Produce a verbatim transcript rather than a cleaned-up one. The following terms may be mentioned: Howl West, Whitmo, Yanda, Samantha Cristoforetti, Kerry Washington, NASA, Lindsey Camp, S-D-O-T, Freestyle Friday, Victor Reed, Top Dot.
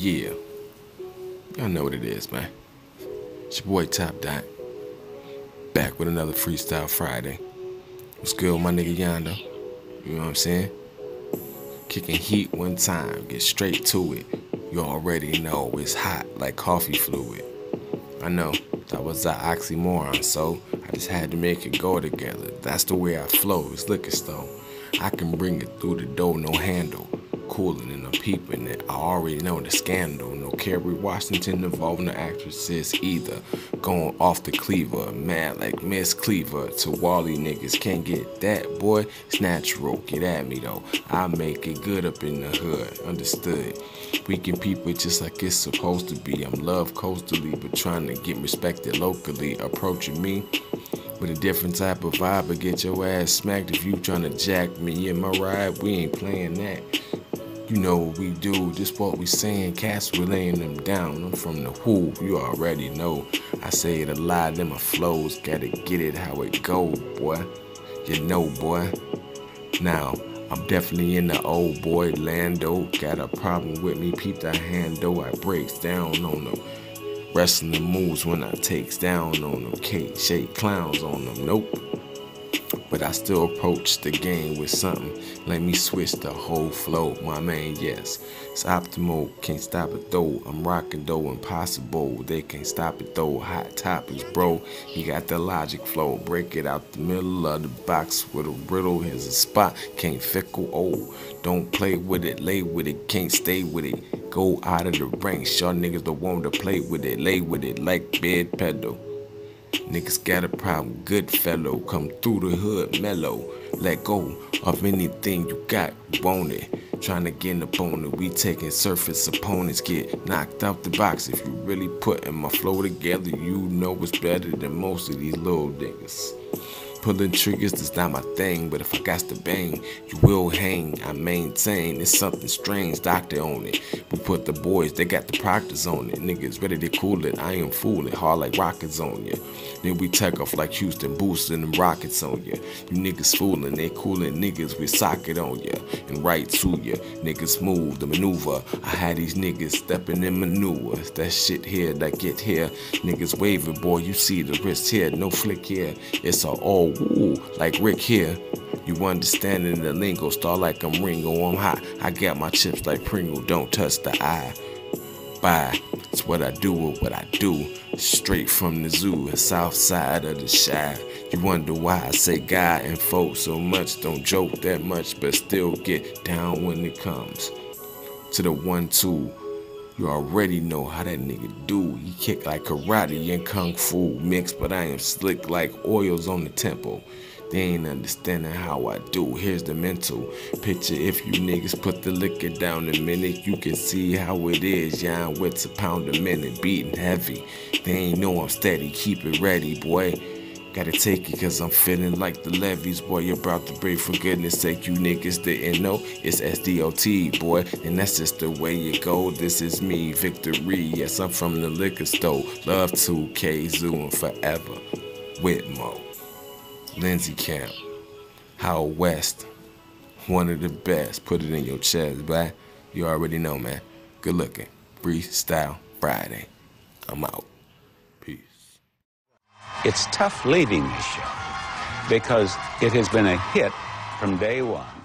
Yeah, y'all know what it is, man. It's your boy Top Dot, back with another Freestyle Friday. What's good with my nigga Yanda? You know what I'm saying? Kicking heat one time, get straight to it. You already know it's hot like coffee fluid. I know, that was an oxymoron, so I just had to make it go together. That's the way I flow, it's liquor store. I can bring it through the door, no handle. Cooling and I'm peeping it. I already know the scandal. No Kerry Washington involving the actresses either. Going off the cleaver, mad like Miss Cleaver. To Wally niggas can't get that, boy. It's natural. Get at me though. I make it good up in the hood. Understood. We can peep it just like it's supposed to be. I'm loved coastally, but trying to get respected locally. Approaching me with a different type of vibe, but get your ass smacked if you trying to jack me in my ride. We ain't playing that. You know what we do, just what we saying, cats, we laying them down. I'm from the who, you already know. I say it a lot, then my flows, gotta get it how it go, boy. You know, boy. Now, I'm definitely in the old boy Lando. Got a problem with me, peep that hand though. I breaks down on them. Wrestling moves when I takes down on them. Can't shake clowns on them, nope. But I still approach the game with something. Let me switch the whole flow, my man, yes. It's optimal, can't stop it though. I'm rocking though, impossible. They can't stop it though, hot topics, bro. You got the logic flow, break it out the middle of the box with a riddle. Here's a spot, can't fickle, oh. Don't play with it, lay with it, can't stay with it. Go out of the ranks, y'all niggas don't want to play with it. Lay with it like bed pedal. Niggas got a problem, good fellow. Come through the hood, mellow. Let go of anything you got, want it. Tryna get an opponent, we taking surface opponents. Get knocked out the box. If you really putting my flow together, you know it's better than most of these little niggas. Pulling triggers, that's not my thing, but if I got to bang, you will hang. I maintain, it's something strange, doctor on it. We put the boys, they got the proctors on it. Niggas ready to cool it, I am fooling. Hard like rockets on ya. Then we take off like Houston, boosting them rockets on ya. You niggas fooling, they cooling niggas with socket on ya. And right to ya, niggas move, the maneuver. I had these niggas stepping in maneuvers. That shit here, that get here. Niggas waving, boy, you see the wrist here, no flick here. It's a all ooh, like Rick here. You understanding the lingo, star like I'm Ringo, I'm hot. I got my chips like Pringle, don't touch the eye. Bye, it's what I do with what I do. Straight from the zoo, the south side of the shire. You wonder why I say guy and folk so much, don't joke that much, but still get down when it comes to the one, two. You already know how that nigga do. He kick like karate and kung fu mixed, but I am slick like oils on the temple. They ain't understanding how I do. Here's the mental picture. If you niggas put the liquor down a minute, you can see how it is. Yeah, I'm with a pound a minute, beating heavy. They ain't know I'm steady, keep it ready, boy. Gotta take it cause I'm feeling like the levees, boy. You're about to break, for goodness sake. You niggas didn't know it's S D O T, boy. And that's just the way you go. This is me, Victor Reed. Yes, I'm from the liquor store. Love two K, Zoo and forever. Whitmo, Lindsey Camp, Howl West. One of the best. Put it in your chest, boy. You already know, man. Good looking. Freestyle Friday. I'm out. It's tough leading this show because it has been a hit from day one.